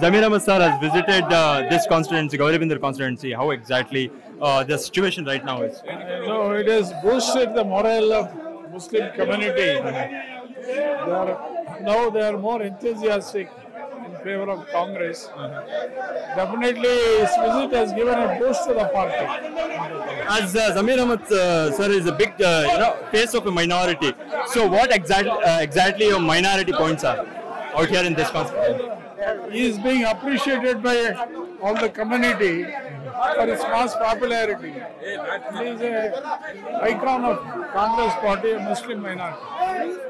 Zamir Ahmad sir has visited this constituency, Gauribidanur constituency. How exactly the situation right now is? No, it has boosted the morale of Muslim community. Now they are more enthusiastic in favor of Congress. Definitely, his visit has given a boost to the party. As Zamir Ahmad sir is a big face of a minority. So, what exactly your minority points are out here in this constituency? He is being appreciated by all the community for his mass popularity. He is an icon of Congress party, a Muslim minority.